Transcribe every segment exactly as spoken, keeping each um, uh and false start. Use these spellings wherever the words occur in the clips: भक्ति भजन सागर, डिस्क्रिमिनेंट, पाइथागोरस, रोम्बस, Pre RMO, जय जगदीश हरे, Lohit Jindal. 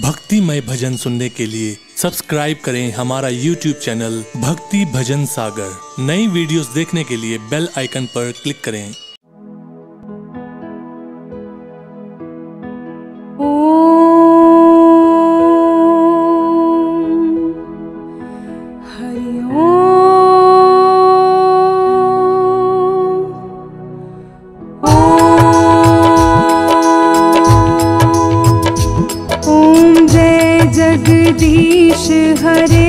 भक्तिमय भजन सुनने के लिए सब्सक्राइब करें हमारा यूट्यूब चैनल भक्ति भजन सागर। नई वीडियोस देखने के लिए बेल आइकन पर क्लिक करें। जगदीश हरे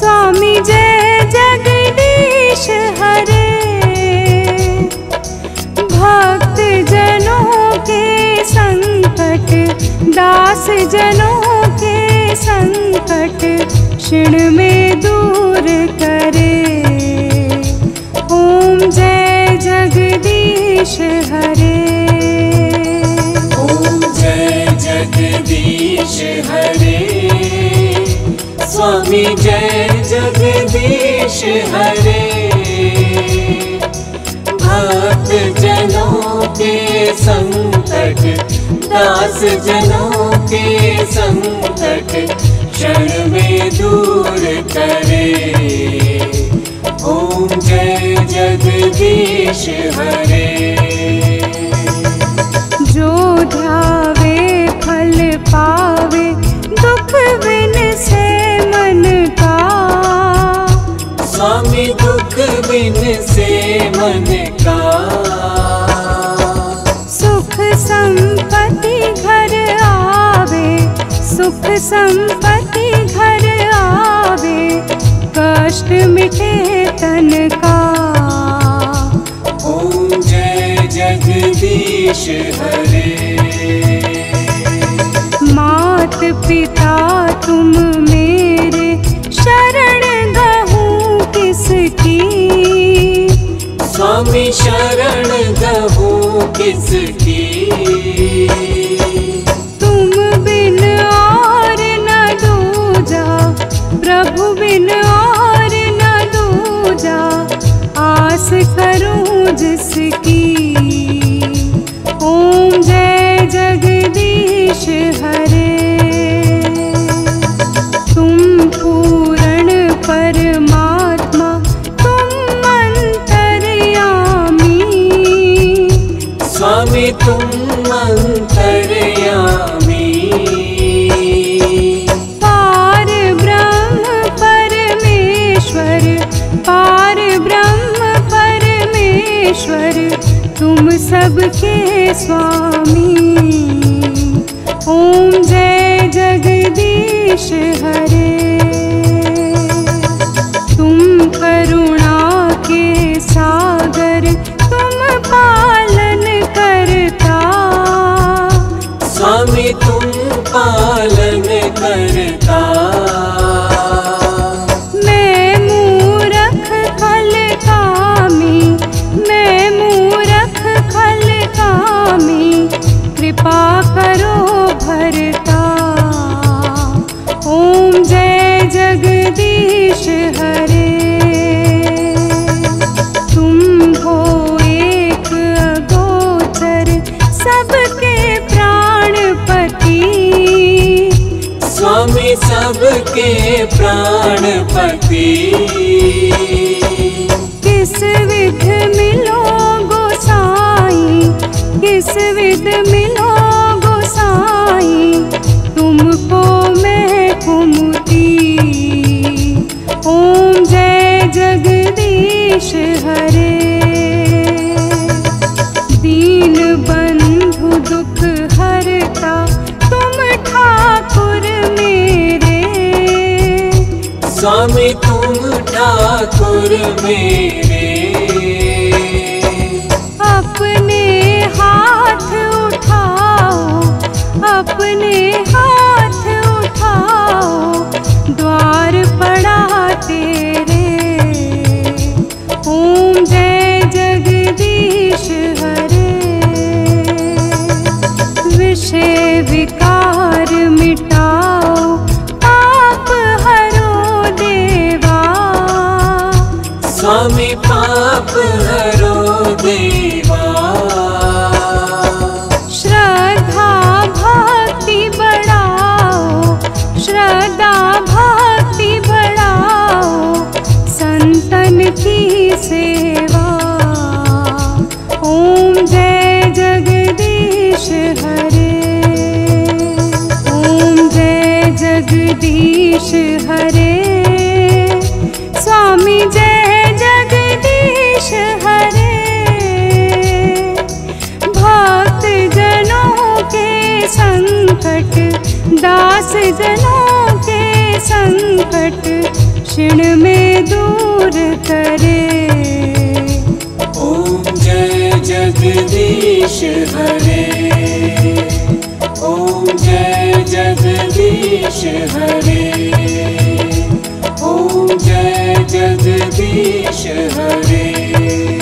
स्वामी जय जगदीश हरे, भक्त जनों के संकट, दास जनों के संकट क्षण में दूर करे। ओम जय जगदीश हरे, जगदीश हरे स्वामी जय जगदीश हरे, भक्त जनों के संकट, दास जनों के संकट क्षण में दूर करे। ओम जय जगदीश हरे, जो ध्यावे फल पावे दुख बिन से मन का, स्वामी दुख बिन से मन का सुख संपत्ति घर आवे, सुख संपत्ति घर आवे कष्ट मिटे तन का। ओम जय जगदीश हरे, मात पिता तुम मेरे शरण गहूँ किसकी, स्वामी शरण गहूँ किसकी, तुम बिन और न दूजा, प्रभु बिन और न दूजा आस करूँ जिसकी। ओम जय जगदीश हरे, तुम अंतर्यामी पार ब्रह्म परमेश्वर, पार ब्रह्म परमेश्वर तुम सबके स्वामी। ओम जय जगदीश हरे, तुम करुणा के सागर, तुम पालन करता, स्वामी तुम पालन करता, मैं मूरख खल कामी, मैं मूरख खल कामी कृपा करो भरता। ओम जय जगदीश हरे, स्वामी सबके प्राणपति, किस विध मिलो गोसाई, किस विध मिलो गोसाई तुमको मैं कुमति। ओम जय जगदीश हरे, दीन बंधु दुख हरता तुम ठाकुर मेरे, स्वामी तुम ठाकुर मेरे, अपने हाथ उठाओ, अपने हाथ उठाओ द्वार पड़ा तेरे। ओम जय जगदीश हरे, विषय विकार मिटाओ, पाप हरो देवा, स्वामी पाप हरो देवा, श्रद्धा भक्ति जगदीश हरे स्वामी जय जगदीश हरे। भक्त जनों के संकट दास जनों के संकट क्षण में दूर करे। ओम जय जगदीश हरे। ओम जय जगदीश हरे। ओम जय जगदीश हरे।